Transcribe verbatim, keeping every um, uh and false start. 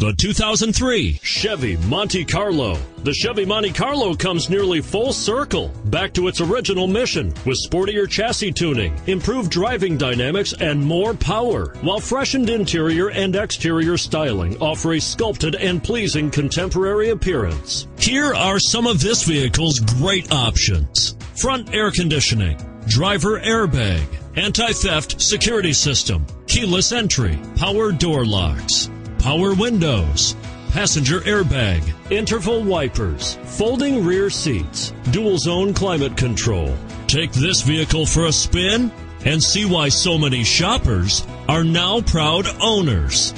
The two thousand three Chevy Monte Carlo. The Chevy Monte Carlo comes nearly full circle, back to its original mission, with sportier chassis tuning, improved driving dynamics, and more power, while freshened interior and exterior styling offer a sculpted and pleasing contemporary appearance. Here are some of this vehicle's great options: front air conditioning, driver airbag, anti-theft security system, keyless entry, power door locks, power windows, passenger airbag, interval wipers, folding rear seats, dual zone climate control. Take this vehicle for a spin and see why so many shoppers are now proud owners.